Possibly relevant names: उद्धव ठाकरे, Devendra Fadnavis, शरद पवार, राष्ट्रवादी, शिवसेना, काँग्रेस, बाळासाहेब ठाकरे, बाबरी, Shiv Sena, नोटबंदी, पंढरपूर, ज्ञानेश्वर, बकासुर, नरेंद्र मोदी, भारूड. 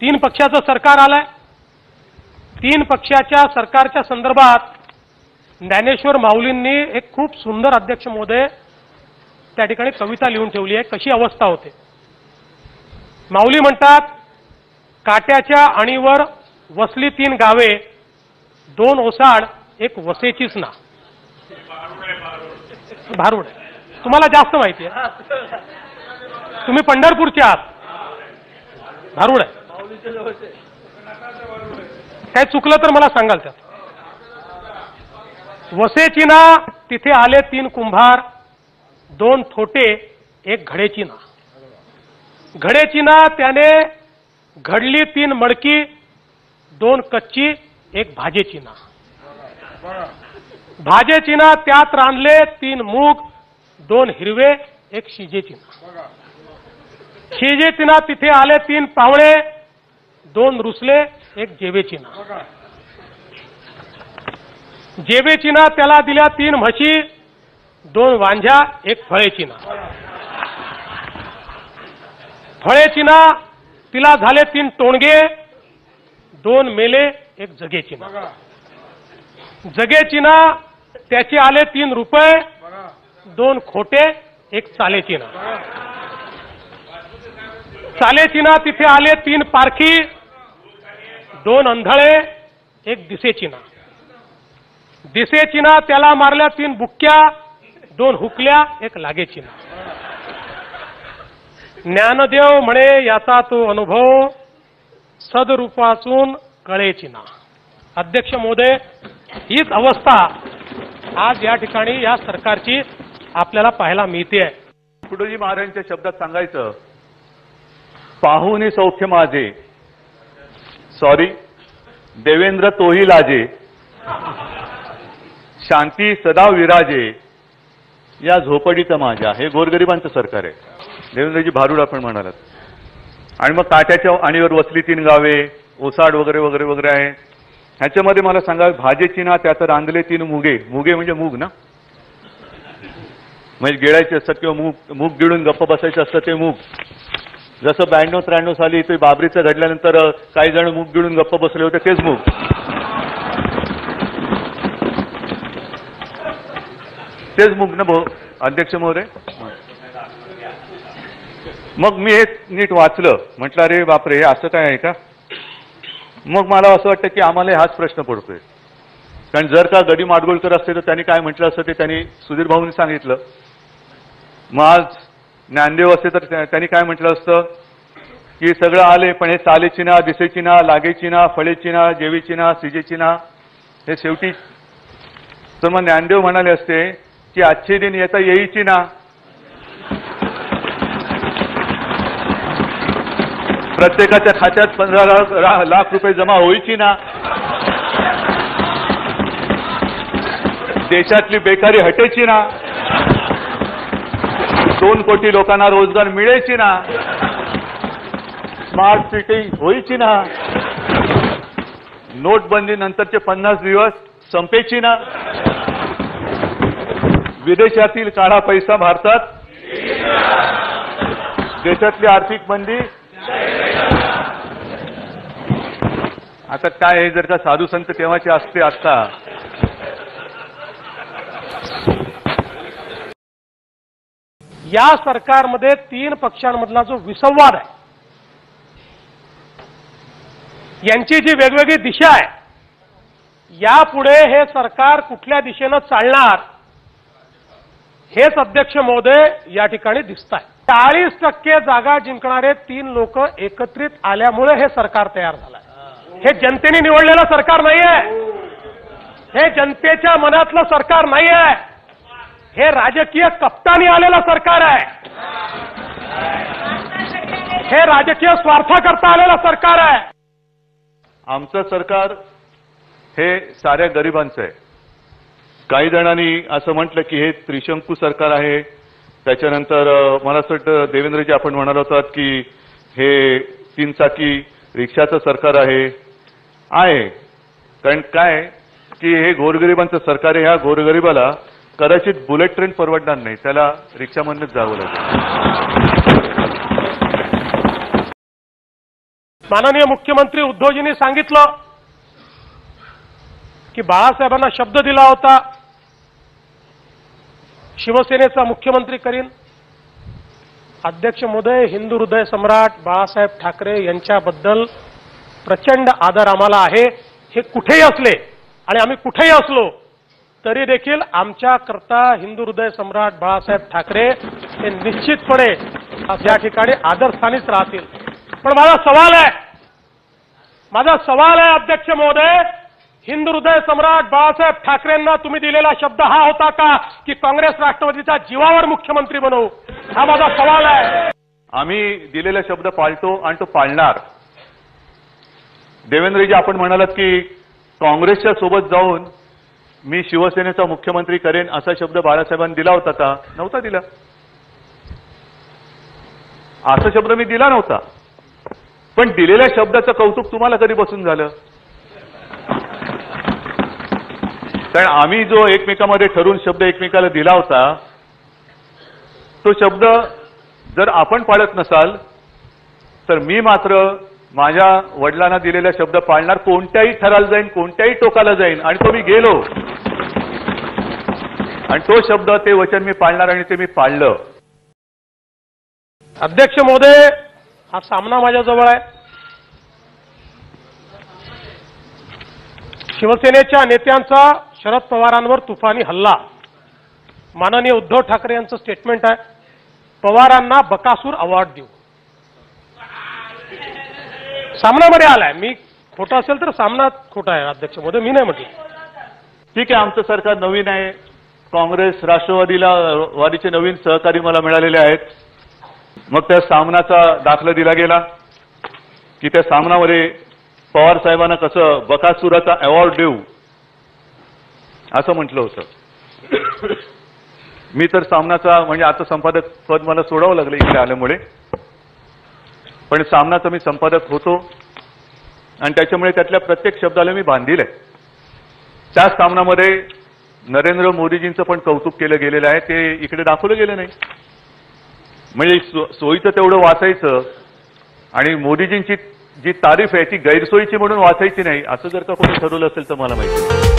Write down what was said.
तीन पक्षाचं सरकार आलंय. तीन पक्षाच्या सरकारच्या संदर्भात ज्ञानेश्वर माऊलींनी एक खूप सुंदर अध्यक्ष महोदय त्या ठिकाणी कविता लिहून ठेवली आहे. कशी अवस्था होते माऊली म्हणतात, काट्याच्या आणीवर वसली तीन गावे, दोन ओसाड एक वसेचीच ना. भारूड तुम्हाला जास्त माहिती आहे, तुम्ही पंढरपूरचे आहात. भारूड आहे, काय चुकलं तर मला सांगाल. त्यात वसेची ना, तिथे आले तीन कुंभार, दोन थोटे एक घडेची ना. घडेची ना त्याने घडली तीन मडकी, दोन कच्ची एक भाजेची ना. भाजेची ना त्यात रांधले तीन मूग, दोन हिरवे एक शिजेची ना. शिजेची ना तिथे आले तीन पावळे, दोन रुसले एक जेवेची ना. जेवेची ना त्याला दिल्या तीन म्हशी, दोन वांझ्या एक फळेची ना. फळेची ना तिला झाले तीन टोणगे, दोन मेले एक जगेची ना. जगेची ना त्याचे आले तीन रुपये, दोन खोटे एक चालेची ना. चालेची ना तिथे आले तीन पारखी, दोन अंधळे एक दिसेची ना. दिसेची ना त्याला मारल्या तीन बुक्क्या, दोन हुकल्या एक लागेची ना. ज्ञानदेव म्हणे याचा तो अनुभव, सदरूपासून कळेची ना. अध्यक्ष महोदय, हीच अवस्था आज या ठिकाणी या सरकारची आपल्याला पाहायला मिळते आहे. कुडोजी महाराजांच्या शब्दात सांगायचं, पाहुणे सौख्य माझे, सॉरी देवेंद्र तोही लाजे, शांती सदा विराजे या झोपडीचं माझ्या. हे गोरगरिबांचं सरकार आहे. देवेंद्रजी भारूड आपण म्हणालात, आणि मग काट्याच्या आणीवर वसली तीन गावे, ओसाड वगैरे वगैरे वगैरे आहे. ह्याच्यामध्ये मला सांगा, भाजेची ना त्यात रांधले तीन मुगे. मुगे म्हणजे मूग ना, म्हणजे गिळायचे असतात किंवा मूग गिळून गप्प बसायचे असतात ते मूग. जसं 92-93 साली ते बाबरीचं घडल्यानंतर काही जण मूग गिळून गप्प बसले होते, तेच मूग. तेच मूग ना भाऊ अध्यक्ष महोदय. मग मी हे नीट वाचलं, म्हटलं अरे बापरे, हे असं काय आहे का. मग मला असं वाटतं की आम्हाला हाच प्रश्न पडतोय, कारण जर का गडी माडगुळकर असते तर त्यांनी काय म्हटलं असतं ते त्यांनी सुधीर भाऊंनी सांगितलं. मग आज ज्ञानदेव असते तर त्यांनी काय म्हटलं असतं की सगळं आले, पण हे चालेची ना, दिसेची ना, लागेची ना, फळेची ना, जेवेची ना, सिजेची ना, हे शेवटी. तर मग ज्ञानदेव म्हणाले असते की आजचे दिन येता येईची ना. प्रत्येकाच्या खात्यात 15 लाख रुपये जमा होईची ना. देशातली बेकारी हटेची ना. 2 कोटी लोकांना रोजगार मिळेची ना. स्मार्ट सिटी होईची ना. नोटबंदीनंतरचे 50 दिवस संपेची ना. विदेशातील काळा पैसा भारतात, देशातली आर्थिक मंदी. आता काय आहे, जर का साधू संत तेव्हाचे असते आता. या सरकारमध्ये तीन पक्षांमधला जो विसंवाद आहे, यांची जी वेगवेगळी दिशा आहे, यापुढे हे सरकार कुठल्या दिशेनं चालणार हेच अध्यक्ष महोदय या ठिकाणी दिसताय. 40% जागा जिंकणारे तीन लोक एकत्रित आल्यामुळे हे सरकार तयार झालं आहे. हे जनतेने निवडलेलं सरकार नाही आहे, हे जनतेच्या मनातलं सरकार नाही आहे, हे राजकीय कपटाने आलेलं सरकार आहे, हे राजकीय स्वार्थाकरता आलेलं सरकार आहे. आमचं सरकार हे साऱ्या गरिबांचं आहे. काही जणांनी असं म्हटलं की हे त्रिशंकू सरकार आहे. त्याच्यानंतर मला असं वाटतं देवेंद्रजी आपण म्हणाल होतात की हे 3 चाकी रिक्षाचं सरकार आहे. कारण काय की हे गोरगरिबांचं सरकार आहे. ह्या गोरगरिबाला कदाचित बुलेट ट्रेन परवडणार नाही, त्याला रिक्षामधूनच जावं लागेल. माननीय मुख्यमंत्री उद्धवजींनी सांगितलं की बाळासाहेबांना शब्द दिला होता शिवसेनेचा मुख्यमंत्री करीन। अध्यक्ष महोदय, हिंदू हृदय सम्राट बाळासाहेब ठाकरे यांच्याबद्दल प्रचंड आदर आम्हाला आहे। हे कुठेही असले आणि आम्ही कुठेही असलो तरी देखील आमच्याकरता हिंदू हृदय सम्राट बाळासाहेब ठाकरे हे निश्चितपणे या ठिकाणी आदरस्थानीच राहतील। पण माझा सवाल आहे अध्यक्ष महोदय, हिंदू हृदय सम्राट बाळासाहेब ठाकरेंना तुम्ही दिलेला शब्द हा होता का की काँग्रेस राष्ट्रवादीचा जीवावर मुख्यमंत्री बनवू? हा माझा सवाल आहे। आम्ही दिलेला शब्द पाळतो आणि तो पाळणार। देवेंद्रजी, आपण म्हणालात की काँग्रेसच्या सोबत जाऊन मी शिवसेनेचा मुख्यमंत्री करेन असा शब्द बाळासाहेबांनी दिला होता का? नव्हता दिला, असा शब्द मी दिला नव्हता। पण दिलेल्या शब्दाचं कौतुक तुम्हाला कधी बसून झालं? कारण आम्ही जो एकमेकांमध्ये ठरून शब्द एकमेकाला दिला होता तो शब्द जर आपण पाळत नसाल तर मी मात्र माझ्या वडिलांना दिलेला शब्द पाळणार। कोणत्याही ठराला जाईन, कोणत्याही टोकाला जाईन आणि तो मी गेलो आणि तो शब्द, ते वचन मी पाळणार आणि ते मी पाळलं। अध्यक्ष महोदय, हा सामना माझ्याजवळ आहे। शिवसेनेच्या नेत्यांचा शरद पवारांवर तुफानी हल्ला। माननीय उद्धव ठाकरे यांचं स्टेटमेंट आहे, पवारांना बकासूर अवॉर्ड देऊ। सामनामध्ये आलाय, मी खोटा असेल तर सामना खोटा आहे अध्यक्ष महोदय, मी नाही म्हटलं। ठीक आहे, आमचं सरकार नवीन आहे, काँग्रेस राष्ट्रवादीचे नवीन सहकारी मला मिळालेले आहेत। मग त्या सामनाचा दाखला दिला गेला की त्या सामनामध्ये पवार साहेबांना कसं बकासुराचा अवॉर्ड देऊ असं म्हटलं होतं। मी तर सामनाचा, म्हणजे आता संपादक पद मला सोडावं लागलं इकडे आल्यामुळे, पण सामनाचा मी संपादक होतो आणि त्याच्यामुळे त्यातल्या प्रत्येक शब्दाला मी बांधील आहे। त्या सामनामध्ये नरेंद्र मोदीजींचं पण कौतुक केलं गेलेलं आहे, ते इकडे दाखवलं गेलं नाही। म्हणजे सोयीचं तेवढं वाचायचं आणि मोदीजींची जी तारीफ आहे ती गैरसोयीची म्हणून वाचायची नाही असं जर का कोणी ठरवलं असेल तर मला माहिती